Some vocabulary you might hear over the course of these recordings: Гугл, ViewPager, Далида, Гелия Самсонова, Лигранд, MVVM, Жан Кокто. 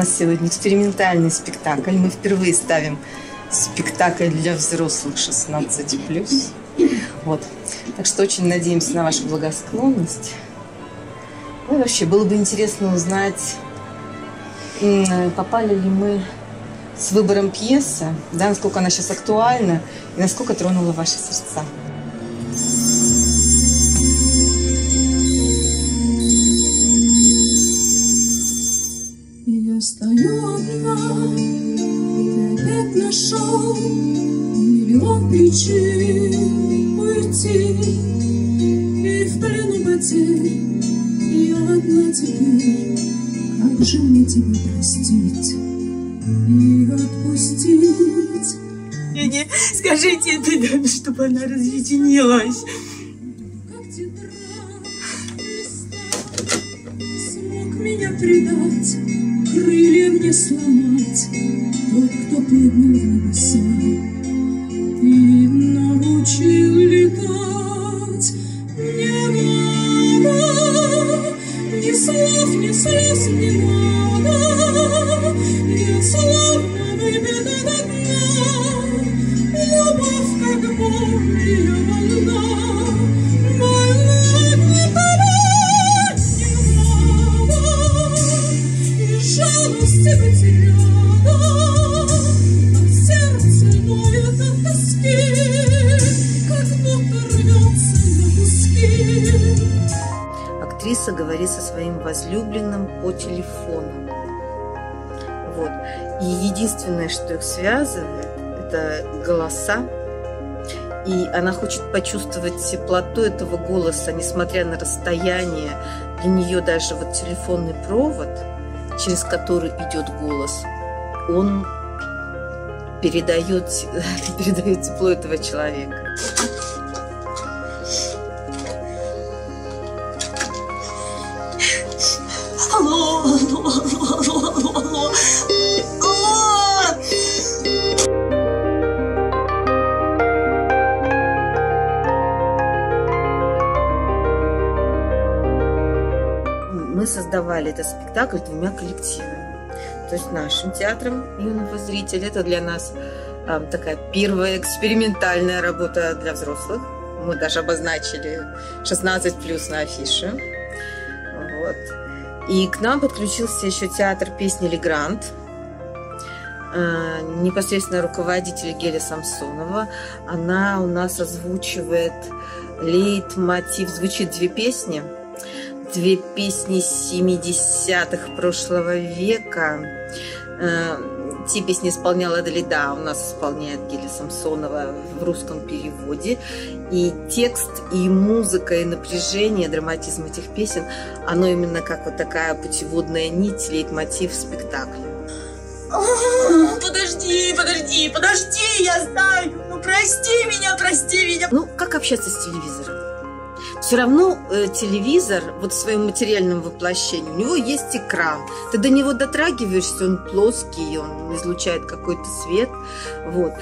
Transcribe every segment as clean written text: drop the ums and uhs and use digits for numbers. нас сегодня экспериментальный спектакль. Мы впервые ставим спектакль для взрослых 16+. Вот. Так что очень надеемся на вашу благосклонность. Ну и вообще, было бы интересно узнать, попали ли мы с выбором пьесы, да, насколько она сейчас актуальна и насколько тронула ваши сердца. Я стою одна, и ты опять нашел миллион причин уйти, и в плену потерь я одна теперь. Как же мне тебя простить и отпустить? Не, скажите это, чтобы она разъединилась. Как тетрадь смог меня предать, крылья мне сломать, тот, кто поднял небеса. Ты научил летать мне надо, ни слов, ни слез не надо, я словно выбеда до дна, любовь как моря волна. Актриса говорит со своим возлюбленным по телефону. Вот. И единственное, что их связывает, это голоса. И она хочет почувствовать теплоту этого голоса, несмотря на расстояние. Для нее даже вот телефонный провод, через который идет голос, он передает тепло этого человека. Алло, алло, алло, алло, алло, алло. Мы создавали этот спектакль двумя коллективами. То есть нашим театром юного зрителя. Это для нас такая первая экспериментальная работа для взрослых. Мы даже обозначили 16+ на афише. Вот. И к нам подключился еще театр песни «Лигранд». Непосредственно руководитель Гелия Самсонова. Она у нас озвучивает лейтмотив. Звучит две песни. Две песни 70-х прошлого века. Те песни исполняла Далида, у нас исполняет Гелия Самсонова в русском переводе. И текст, и музыка, и напряжение, драматизм этих песен, оно именно как вот такая путеводная нить, лейтмотив спектакля. Подожди, подожди, подожди, я знаю! Ну прости меня, прости меня! Ну, как общаться с телевизором? Все равно телевизор вот в своем материальном воплощении, у него есть экран. Ты до него дотрагиваешься, он плоский, он излучает какой-то свет. Вот.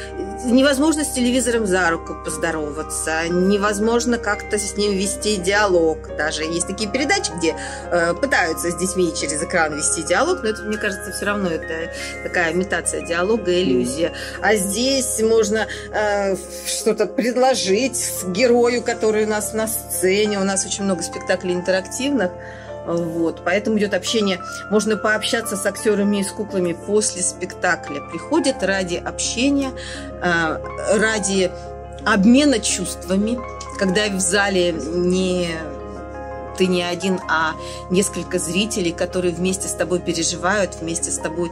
Невозможно с телевизором за руку поздороваться, невозможно как-то с ним вести диалог. Даже есть такие передачи, где пытаются с детьми через экран вести диалог, но это, мне кажется, все равно это такая имитация диалога, иллюзия. А здесь можно что-то предложить герою, который у нас на сцене. У нас очень много спектаклей интерактивных, вот, поэтому идет общение. Можно пообщаться с актерами и с куклами после спектакля. Приходят ради общения, ради обмена чувствами, когда в зале ты не один, а несколько зрителей, которые вместе с тобой переживают, вместе с тобой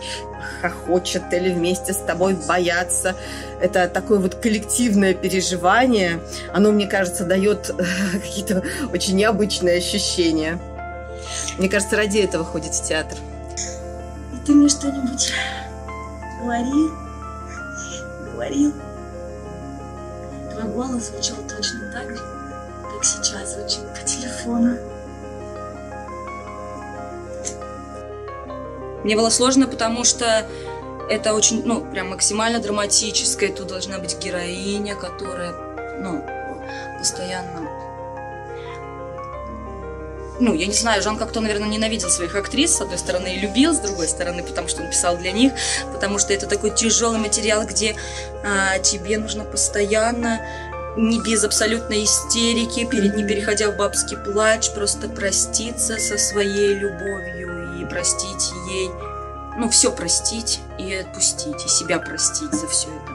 хохочут или вместе с тобой боятся. Это такое вот коллективное переживание. Оно, мне кажется, дает какие-то очень необычные ощущения. Мне кажется, ради этого ходит в театр. Ты мне что-нибудь говори, говорил. Твой голос звучал точно так же, как сейчас звучит по телефону. Мне было сложно, потому что это очень, прям максимально драматическое. Тут должна быть героиня, которая, постоянно ну, я не знаю, Жан Кокто, наверное, ненавидел своих актрис, с одной стороны, и любил, с другой стороны, потому что он писал для них, потому что это такой тяжелый материал, где тебе нужно постоянно, не без абсолютной истерики, не переходя в бабский плач, просто проститься со своей любовью и простить ей, ну, все простить и отпустить, и себя простить за все это.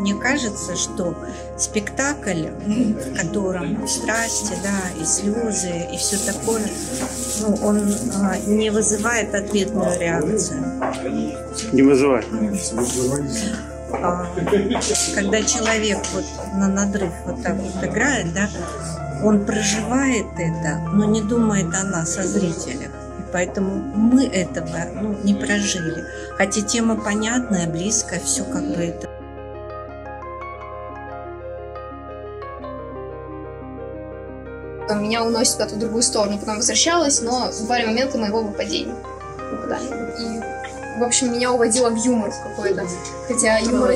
Мне кажется, что спектакль, в котором страсти, да, и слезы, и все такое, ну, он не вызывает ответную реакцию. Не вызывает. Когда человек вот на надрыв вот так вот играет, да, он проживает это, но не думает о нас, о зрителях. И поэтому мы этого, ну, не прожили. Хотя тема понятная, близкая, все как бы это. Меня уносит куда-то в другую сторону, потом возвращалась, но бывали моменты моего выпадения. Да. И, в общем, меня уводило в юмор какой-то. Хотя юмор...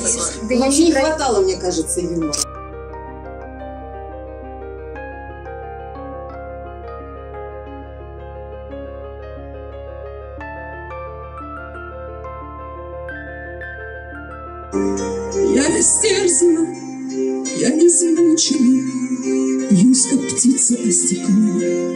Да, вам не хватало, мне кажется, юмора. Я растерзана, я измучена, бьюсь, как птица по стеклу.